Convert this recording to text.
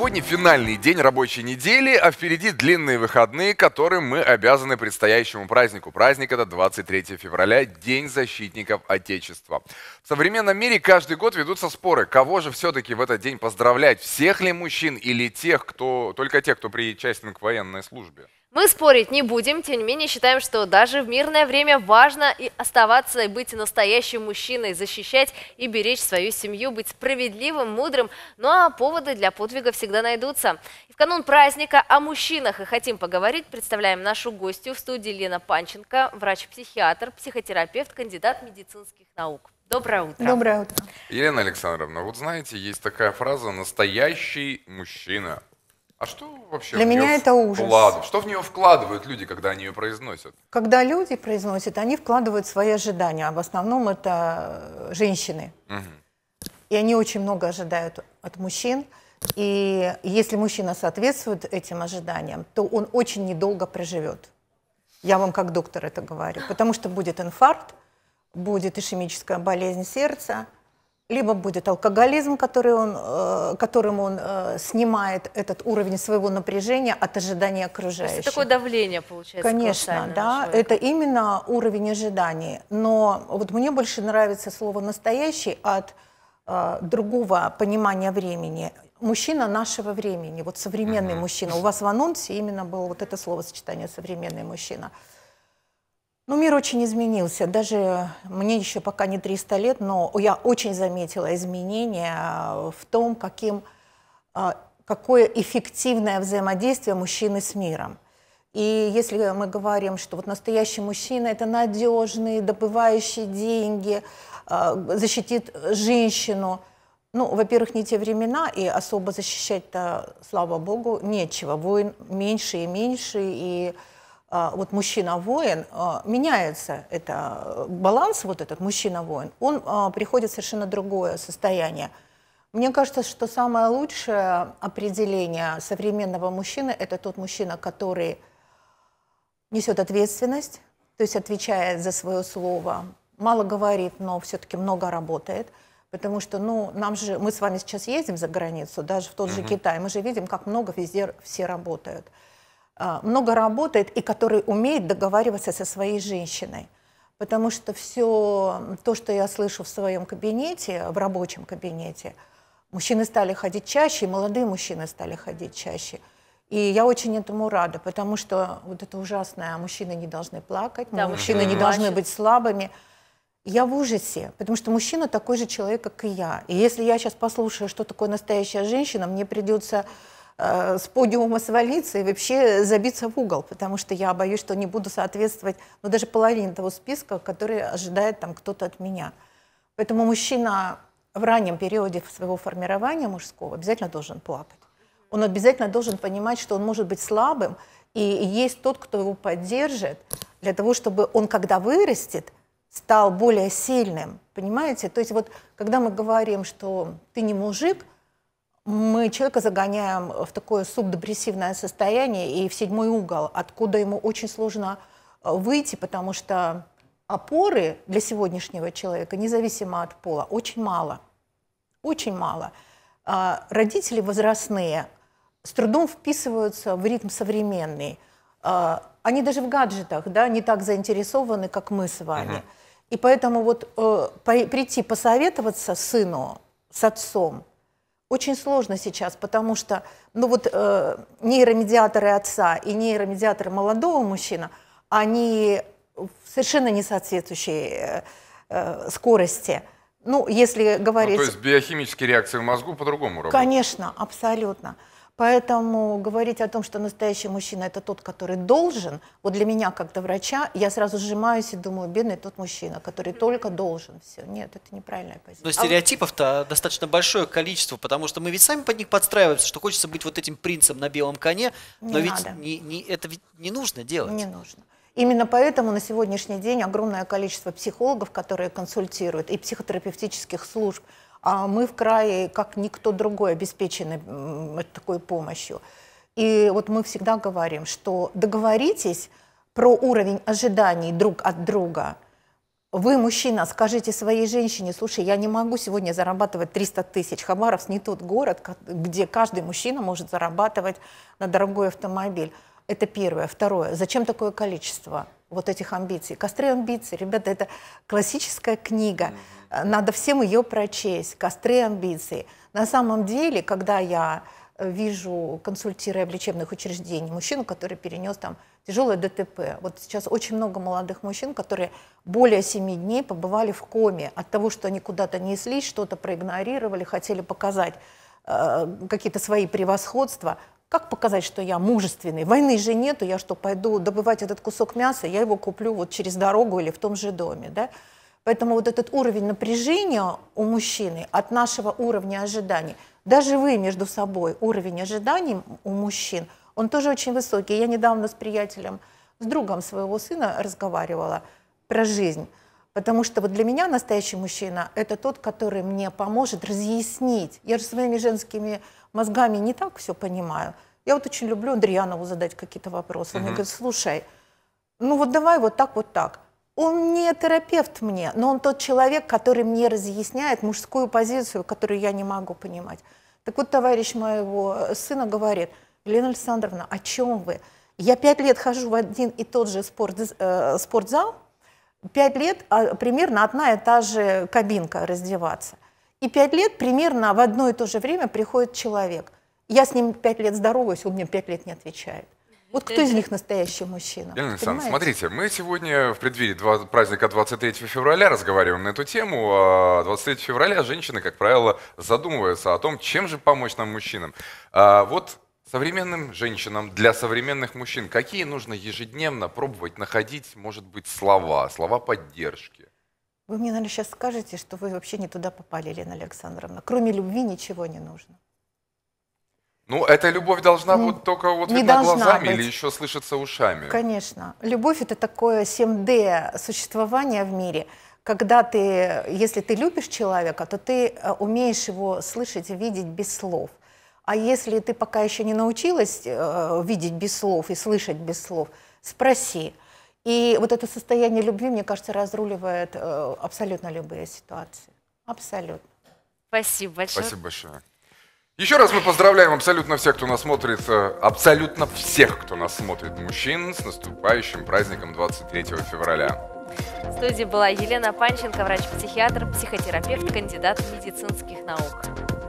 сегодня финальный день рабочей недели, а впереди длинные выходные, которым мы обязаны предстоящему празднику. Праздник это 23 февраля, День защитников Отечества. В современном мире каждый год ведутся споры, кого же все-таки в этот день поздравлять, всех ли мужчин или только тех, кто причастен к военной службе. Мы спорить не будем, тем не менее считаем, что даже в мирное время важно и оставаться, и быть настоящим мужчиной, защищать и беречь свою семью, быть справедливым, мудрым. Ну а поводы для подвига всегда найдутся. И в канун праздника о мужчинах и хотим поговорить. Представляем нашу гостью в студии Лена Панченко, врач-психиатр, психотерапевт, кандидат медицинских наук. Доброе утро. Доброе утро. Елена Александровна, вот знаете, есть такая фраза «настоящий мужчина». А что вообще для меня это ужас. Что в нее вкладывают люди, когда они ее произносят? Когда люди произносят, они вкладывают свои ожидания. А в основном это женщины. Угу. И они очень много ожидают от мужчин. И если мужчина соответствует этим ожиданиям, то он очень недолго проживет. Я вам как доктор это говорю. Потому что будет инфаркт, будет ишемическая болезнь сердца, либо будет алкоголизм, которым он снимает этот уровень своего напряжения от ожидания окружающих. То есть такое давление получается. Конечно, да, это именно уровень ожиданий. Но вот мне больше нравится слово «настоящий» от другого понимания времени. Мужчина нашего времени, вот современный мужчина. У вас в анонсе именно было вот это словосочетание «современный мужчина». Ну, мир очень изменился. Даже мне еще пока не 300 лет, но я очень заметила изменения в том, какое эффективное взаимодействие мужчины с миром. И если мы говорим, что вот настоящий мужчина – это надежный, добывающий деньги, защитит женщину, ну, во-первых, не те времена, и особо защищать-то, слава богу, нечего. Войн меньше и меньше, и... Вот мужчина-воин, меняется это баланс, вот этот мужчина-воин, он приходит в совершенно другое состояние. Мне кажется, что самое лучшее определение современного мужчины – это тот мужчина, который несет ответственность, то есть отвечает за свое слово, мало говорит, но все-таки много работает. Потому что, ну, мы с вами сейчас ездим за границу, даже в тот же Китай, мы же видим, как много везде все работают. Много работает и который умеет договариваться со своей женщиной. Потому что все то, что я слышу в своем кабинете, в рабочем кабинете, мужчины стали ходить чаще, и молодые мужчины стали ходить чаще. И я очень этому рада, потому что вот это ужасное, мужчины не должны плакать, да, мужчины не должны быть слабыми. Я в ужасе, потому что мужчина такой же человек, как и я. И если я сейчас послушаю, что такое настоящая женщина, мне придется... с подиума свалиться и вообще забиться в угол, потому что я боюсь, что не буду соответствовать, ну, даже половине того списка, который ожидает там кто-то от меня. Поэтому мужчина в раннем периоде своего формирования мужского обязательно должен плакать. Он обязательно должен понимать, что он может быть слабым, и есть тот, кто его поддержит, для того, чтобы он, когда вырастет, стал более сильным, понимаете? То есть вот, когда мы говорим, что ты не мужик, мы человека загоняем в такое субдепрессивное состояние и в седьмой угол, откуда ему очень сложно выйти, потому что опоры для сегодняшнего человека, независимо от пола, очень мало. Очень мало. Родители возрастные с трудом вписываются в ритм современный. Они даже в гаджетах, да, не так заинтересованы, как мы с вами. И поэтому вот прийти посоветоваться сыну с отцом очень сложно сейчас, потому что ну вот, нейромедиаторы отца и нейромедиаторы молодого мужчины, они в совершенно несоответствующей скорости. Ну, если говорить... Ну, то есть биохимические реакции в мозгу по-другому работают? Конечно, абсолютно. Поэтому говорить о том, что настоящий мужчина – это тот, который должен, вот для меня, как для врача, я сразу сжимаюсь и думаю, бедный тот мужчина, который только должен. Все. Нет, это неправильная позиция. Но стереотипов-то достаточно большое количество, потому что мы ведь сами под них подстраиваемся, что хочется быть вот этим принцем на белом коне, но это ведь не нужно делать. Не нужно. Именно поэтому на сегодняшний день огромное количество психологов, которые консультируют, и психотерапевтических служб. А мы в крае, как никто другой, обеспечены такой помощью. И вот мы всегда говорим, что договоритесь про уровень ожиданий друг от друга, Вы, мужчина, скажите своей женщине: слушай, я не могу сегодня зарабатывать 300 тысяч. Хабаровск не тот город, где каждый мужчина может зарабатывать на дорогой автомобиль. Это первое. Второе. Зачем такое количество вот этих амбиций? «Костры амбиций», ребята, это классическая книга. Надо всем ее прочесть. «Костры амбиций». На самом деле, когда я вижу, консультируя в лечебных учреждениях, мужчину, который перенес там тяжелое ДТП. Вот сейчас очень много молодых мужчин, которые более 7 дней побывали в коме от того, что они куда-то неслись, что-то проигнорировали, хотели показать какие-то свои превосходства. Как показать, что я мужественный? Войны же нету, я что, пойду добывать этот кусок мяса, я его куплю вот через дорогу или в том же доме, да? Поэтому вот этот уровень напряжения у мужчины от нашего уровня ожиданий, даже вы между собой, уровень ожиданий у мужчин, он тоже очень высокий. Я недавно с приятелем, с другом своего сына разговаривала про жизнь, потому что вот для меня настоящий мужчина – это тот, который мне поможет разъяснить. Я же своими женскими мозгами не так все понимаю. Я вот очень люблю Андреянову задать какие-то вопросы. Он мне говорит: слушай, ну вот давай вот так, вот так. Он не терапевт мне, но он тот человек, который мне разъясняет мужскую позицию, которую я не могу понимать. Так вот, товарищ моего сына говорит: Елена Александровна, о чем вы? Я 5 лет хожу в один и тот же спортзал, 5 лет примерно одна и та же кабинка раздеваться. И 5 лет примерно в одно и то же время приходит человек. Я с ним 5 лет здороваюсь, он мне 5 лет не отвечает. Вот кто из них настоящий мужчина? Елена Александровна, смотрите, мы сегодня в преддверии праздника 23 февраля разговариваем на эту тему. 23 февраля женщины, как правило, задумываются о том, чем же помочь нам, мужчинам. Вот современным женщинам, для современных мужчин, какие нужно ежедневно пробовать находить, может быть, слова поддержки? Вы мне, наверное, сейчас скажете, что вы вообще не туда попали, Елена Александровна. Кроме любви ничего не нужно. Ну, эта любовь должна быть только вот видна глазами или еще слышится ушами. Конечно. Любовь – это такое 7D существование в мире, когда ты, если ты любишь человека, то ты умеешь его слышать и видеть без слов. А если ты пока еще не научилась видеть без слов и слышать без слов, спроси. И вот это состояние любви, мне кажется, разруливает абсолютно любые ситуации. Абсолютно. Спасибо большое. Спасибо большое. Еще раз мы поздравляем абсолютно всех, кто нас смотрит, мужчин, с наступающим праздником 23 февраля. В студии была Елена Панченко, врач-психиатр, психотерапевт, кандидат медицинских наук.